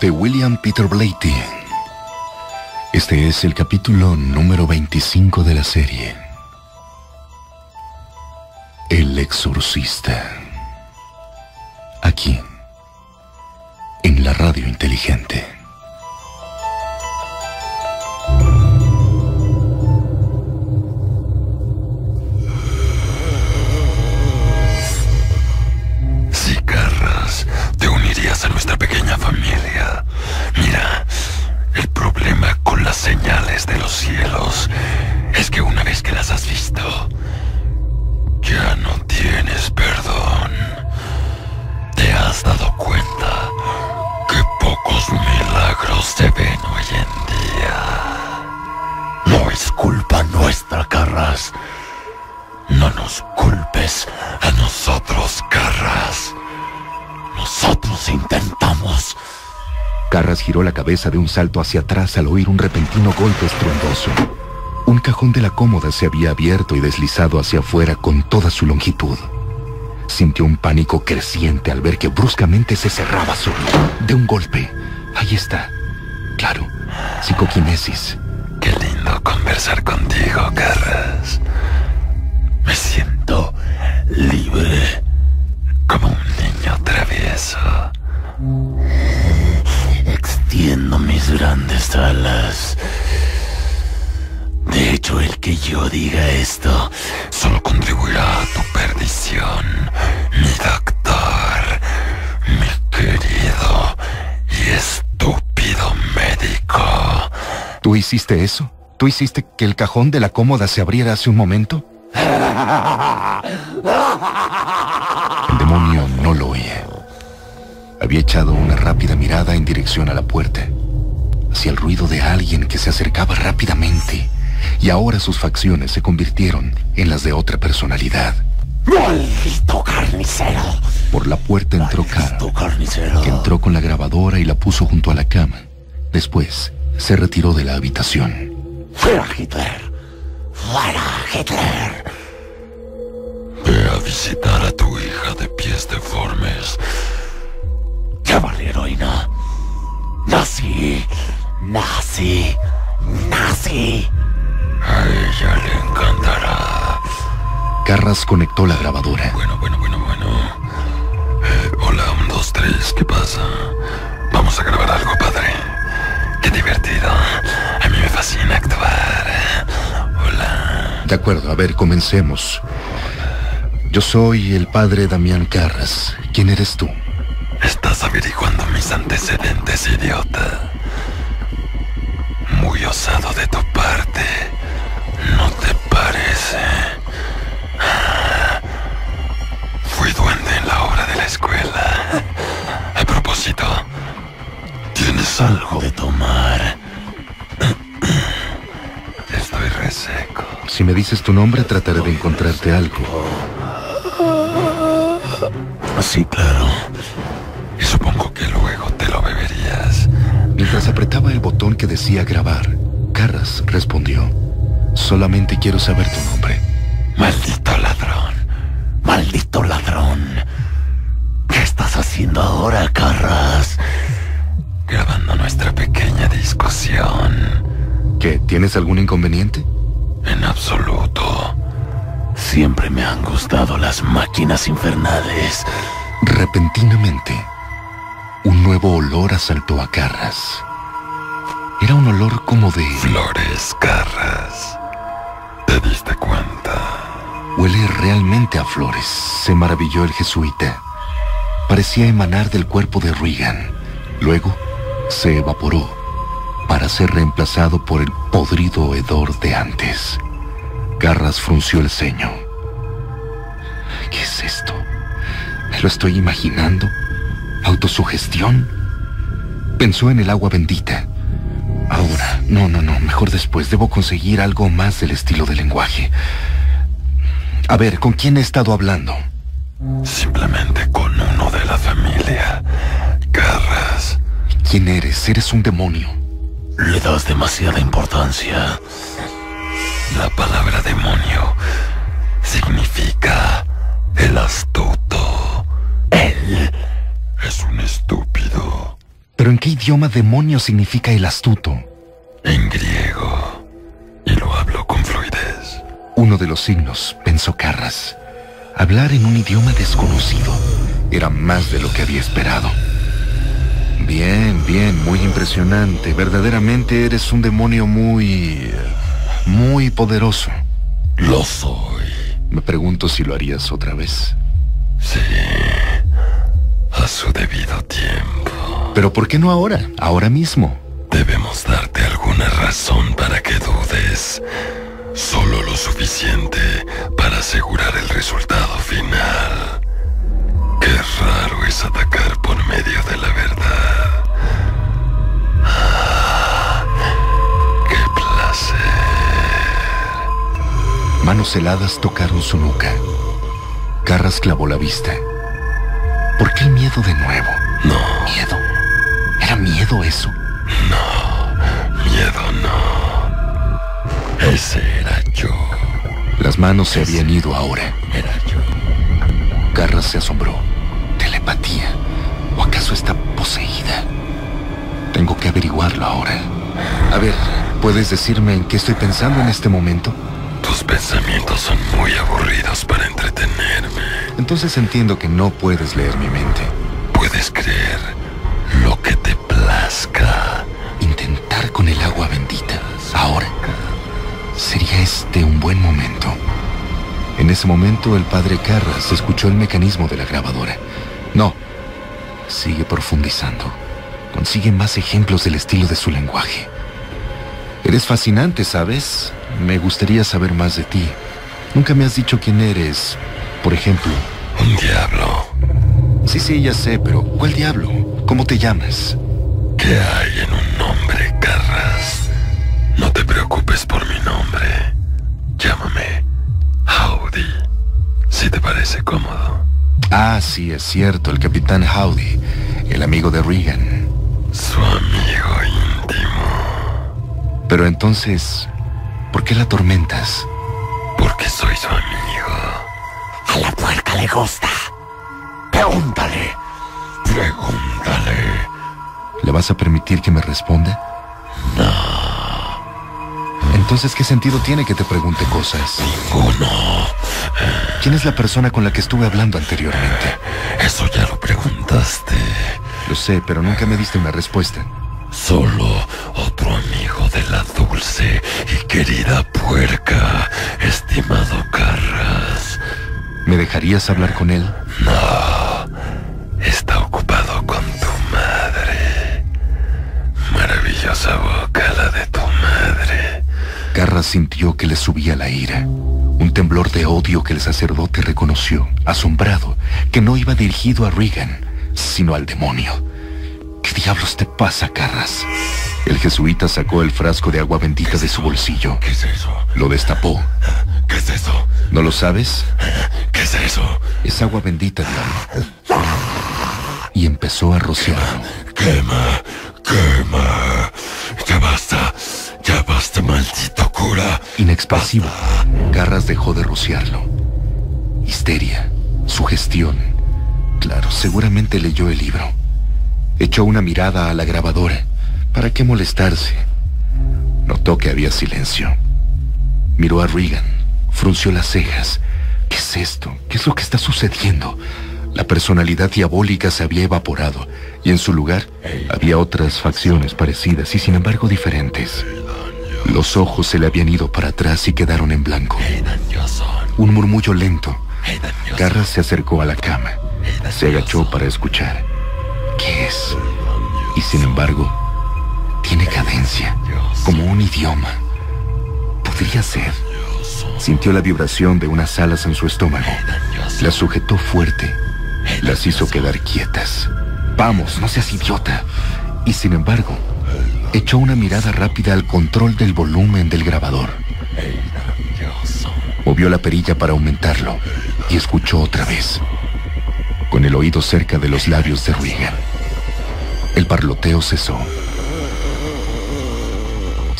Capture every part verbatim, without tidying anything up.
de William Peter Blatty. Este es el capítulo número veinticinco de la serie. El Exorcista. Aquí, en la Radio Inteligente. Si, Karras, te unirías a nuestra pequeña familia. Mira, el problema con las señales de los cielos es que una vez que las has visto, ya no tienes perdón. ¿Te has dado cuenta que pocos milagros se ven hoy en día? No es culpa nuestra, Karras. No nos culpes a nosotros, Karras. Nosotros intentamos. Karras giró la cabeza de un salto hacia atrás al oír un repentino golpe estruendoso. Un cajón de la cómoda se había abierto y deslizado hacia afuera con toda su longitud. Sintió un pánico creciente al ver que bruscamente se cerraba solo, de un golpe. Ahí está. Claro, psicoquinesis. Qué lindo conversar contigo, Karras. Me siento libre, como un niño travieso. Extiendo mis grandes alas. De hecho, el que yo diga esto solo contribuirá a tu perdición, mi doctor, mi querido y estúpido médico. ¿Tú hiciste eso? ¿Tú hiciste que el cajón de la cómoda se abriera hace un momento? El demonio no lo oía. Había echado una rápida mirada en dirección a la puerta, hacia el ruido de alguien que se acercaba rápidamente. Y ahora sus facciones se convirtieron en las de otra personalidad. ¡Maldito carnicero! Por la puerta entró Karras, que entró con la grabadora y la puso junto a la cama. Después, se retiró de la habitación. ¡Fuera Hitler! ¡Fuera Hitler! Ve a visitar a tu hija de pies deformes. ¡Llévale heroína! ¡Nazi! ¡Nazi! ¡Nazi! A ella le encantará. Karras conectó la grabadora. Bueno, bueno, bueno, bueno. Eh, hola, un, dos, tres, ¿qué pasa? Vamos a grabar algo, padre. Qué divertido. A mí me fascina actuar. Hola. De acuerdo, a ver, comencemos. Hola. Yo soy el padre Damián Karras. ¿Quién eres tú? Estás averiguando mis antecedentes, idiota. Muy osado de tu parte. ¿No te parece? Fui duende en la obra de la escuela. A propósito, ¿tienes algo de tomar? Estoy reseco. Si me dices tu nombre, trataré de encontrarte algo. Sí, claro. Y supongo que luego te lo beberías. Mientras apretaba el botón que decía grabar, Karras respondió. Solamente quiero saber tu nombre. Maldito ladrón. Maldito ladrón. ¿Qué estás haciendo ahora, Karras? Grabando nuestra pequeña discusión. ¿Qué? ¿Tienes algún inconveniente? En absoluto. Siempre me han gustado las máquinas infernales. Repentinamente, un nuevo olor asaltó a Karras. Era un olor como de... flores, Karras. ¿Te diste cuenta? Huele realmente a flores, se maravilló el jesuita. Parecía emanar del cuerpo de Regan. Luego, se evaporó para ser reemplazado por el podrido hedor de antes. Karras frunció el ceño. ¿Qué es esto? ¿Me lo estoy imaginando? ¿Autosugestión? Pensó en el agua bendita. Ahora, no, no, no, mejor después. Debo conseguir algo más del estilo de lenguaje. A ver, ¿con quién he estado hablando? Simplemente con uno de la familia, Karras. ¿Quién eres? Eres un demonio. Le das demasiada importancia. La palabra demonio significa el astuto. Él es un estúpido. Pero ¿en qué idioma demonio significa el astuto? En griego. Y lo hablo con fluidez. Uno de los signos, pensó Karras. Hablar en un idioma desconocido era más de lo que había esperado. Bien, bien, muy impresionante. Verdaderamente eres un demonio muy... muy poderoso. Lo soy. Me pregunto si lo harías otra vez. Sí, a su debido tiempo. ¿Pero por qué no ahora? Ahora mismo. Debemos darte alguna razón para que dudes. Solo lo suficiente para asegurar el resultado final. Qué raro es atacar por medio de la verdad. Ah, ¡qué placer! Manos heladas tocaron su nuca. Karras clavó la vista. ¿Por qué el miedo de nuevo? No. ¿Miedo? ¿Era miedo eso? No, miedo no. Ese era yo. Las manos se habían ido ahora. Era yo. Karras se asombró. ¿Telepatía? ¿O acaso está poseída? Tengo que averiguarlo ahora. A ver, ¿puedes decirme en qué estoy pensando en este momento? Tus pensamientos son muy aburridos para entretenerme. Entonces entiendo que no puedes leer mi mente. Puedes creer lo que te plazca. Intentar con el agua bendita. Ahora. ¿Sería este un buen momento? En ese momento el padre Karras escuchó el mecanismo de la grabadora. No. Sigue profundizando. Consigue más ejemplos del estilo de su lenguaje. Eres fascinante, ¿sabes? Me gustaría saber más de ti. Nunca me has dicho quién eres, por ejemplo. Un diablo. Sí, sí, ya sé, pero ¿cuál diablo? ¿Cómo te llamas? ¿Qué hay en un nombre, Karras? No te preocupes por mi nombre. Llámame Howdy, si te parece cómodo. Ah, sí, es cierto, el capitán Howdy, el amigo de Regan. Su amigo íntimo. Pero entonces, ¿por qué la atormentas? Porque soy su amigo. A la puerca le gusta. Pregúntale, pregúntale. ¿Le vas a permitir que me responda? No. Entonces, ¿qué sentido tiene que te pregunte cosas? Ninguno. ¿Quién es la persona con la que estuve hablando anteriormente? Eso ya lo preguntaste. Lo sé, pero nunca me diste una respuesta. Solo otro amigo de la dulce y querida puerca, estimado Karras. ¿Me dejarías hablar con él? No. Está ocupado con tu madre. Maravillosa boca la de tu madre. Karras sintió que le subía la ira. Un temblor de odio que el sacerdote reconoció, asombrado, que no iba dirigido a Regan, sino al demonio. ¿Qué diablos te pasa, Karras? El jesuita sacó el frasco de agua bendita de su bolsillo. ¿Qué es eso? Lo destapó. ¿Qué es eso? ¿No lo sabes? ¿Qué es eso? Es agua bendita, diablo. Y empezó a rociarlo. Quema, quema, quema. Ya basta. Ya basta, maldito cura. Inexpresivo, Karras dejó de rociarlo. Histeria, sugestión. Claro, seguramente leyó el libro. Echó una mirada a la grabadora. ¿Para qué molestarse? Notó que había silencio. Miró a Regan, frunció las cejas. ¿Qué es esto? ¿Qué es lo que está sucediendo? La personalidad diabólica se había evaporado, y en su lugar había otras facciones parecidas y sin embargo diferentes. Los ojos se le habían ido para atrás y quedaron en blanco. Un murmullo lento. Karras se acercó a la cama. Se agachó para escuchar. ¿Qué es? Y sin embargo, tiene cadencia, como un idioma. Podría ser. Sintió la vibración de unas alas en su estómago. Las sujetó fuerte. Las hizo quedar quietas. Vamos, no seas idiota. Y sin embargo, echó una mirada rápida al control del volumen del grabador. Movió la perilla para aumentarlo y escuchó otra vez, con el oído cerca de los labios de Regan. El parloteo cesó.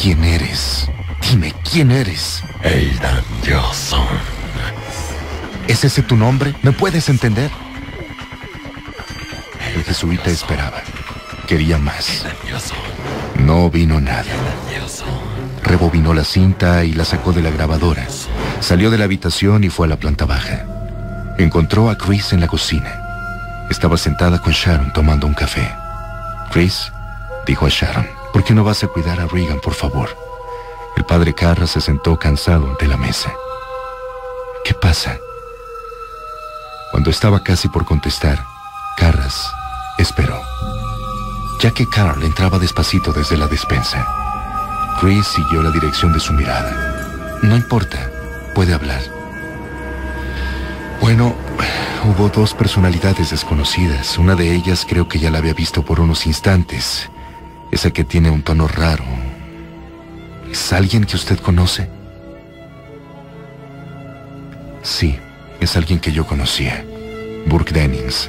¿Quién eres? Dime, ¿quién eres? Aidan Johnson. ¿Es ese tu nombre? ¿Me puedes entender? El jesuita esperaba. Quería más. No vino nada. Rebobinó la cinta y la sacó de la grabadora. Salió de la habitación y fue a la planta baja. Encontró a Chris en la cocina. Estaba sentada con Sharon tomando un café. Chris dijo a Sharon: ¿por qué no vas a cuidar a Regan, por favor? El padre Karras se sentó cansado ante la mesa. ¿Qué pasa? Cuando estaba casi por contestar, Karras esperó. Ya que Carl entraba despacito desde la despensa, Chris siguió la dirección de su mirada. No importa, puede hablar. Bueno, hubo dos personalidades desconocidas. Una de ellas creo que ya la había visto por unos instantes. Esa que tiene un tono raro. ¿Es alguien que usted conoce? Sí, es alguien que yo conocía. Burke Dennings.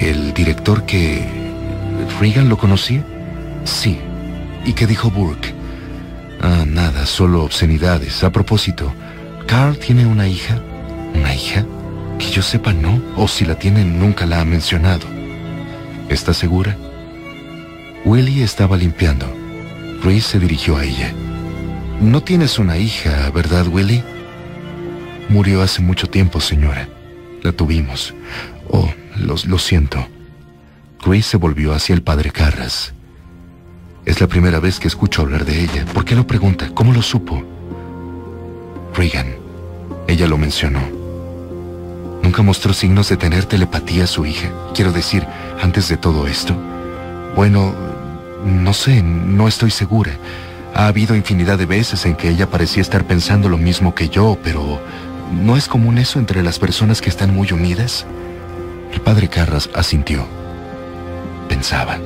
El director que... ¿Regan lo conocía? Sí. ¿Y qué dijo Burke? Ah, nada, solo obscenidades. A propósito, ¿Carl tiene una hija? ¿Una hija? Que yo sepa, no. O si la tiene, nunca la ha mencionado. ¿Está segura? Willie estaba limpiando. Chris se dirigió a ella. No tienes una hija, ¿verdad, Willie? Murió hace mucho tiempo, señora. La tuvimos. Oh, lo, lo siento. Chris se volvió hacia el padre Karras. Es la primera vez que escucho hablar de ella. ¿Por qué lo pregunta? ¿Cómo lo supo? Regan. Ella lo mencionó. Nunca mostró signos de tener telepatía a su hija. Quiero decir, antes de todo esto. Bueno, no sé, no estoy segura. Ha habido infinidad de veces en que ella parecía estar pensando lo mismo que yo, pero ¿no es común eso entre las personas que están muy unidas? El padre Karras asintió. Pensaba.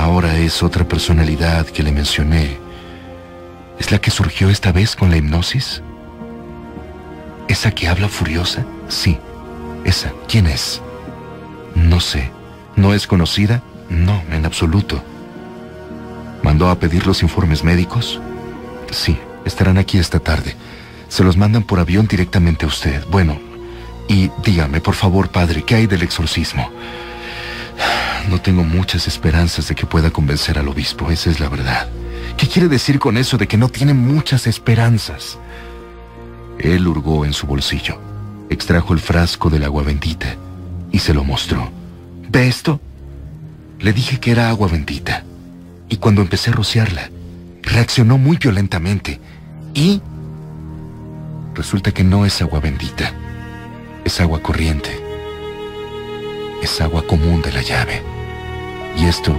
Ahora es otra personalidad que le mencioné. ¿Es la que surgió esta vez con la hipnosis? ¿Esa que habla furiosa? Sí, esa. ¿Quién es? No sé. ¿No es conocida? No, en absoluto. ¿Mandó a pedir los informes médicos? Sí, estarán aquí esta tarde. Se los mandan por avión directamente a usted. Bueno, y dígame, por favor, padre, ¿qué hay del exorcismo? No tengo muchas esperanzas de que pueda convencer al obispo, esa es la verdad. ¿Qué quiere decir con eso de que no tiene muchas esperanzas? Él hurgó en su bolsillo, extrajo el frasco del agua bendita y se lo mostró. ¿Ve esto? Le dije que era agua bendita. Y cuando empecé a rociarla, reaccionó muy violentamente. Y... resulta que no es agua bendita. Es agua corriente. Es agua común de la llave. Y esto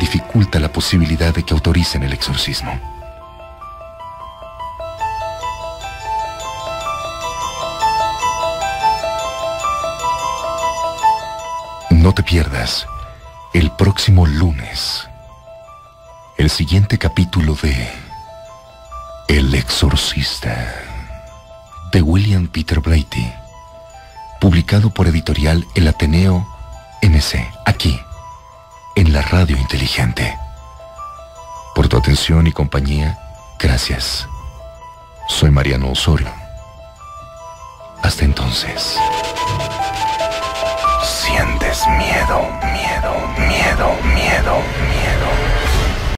dificulta la posibilidad de que autoricen el exorcismo. No te pierdas el próximo lunes el siguiente capítulo de El Exorcista, de William Peter Blatty, publicado por editorial El Ateneo eme ce, aquí, en la Radio Inteligente. Por tu atención y compañía, gracias. Soy Mariano Osorio. Hasta entonces. Sientes miedo, miedo, miedo, miedo, miedo.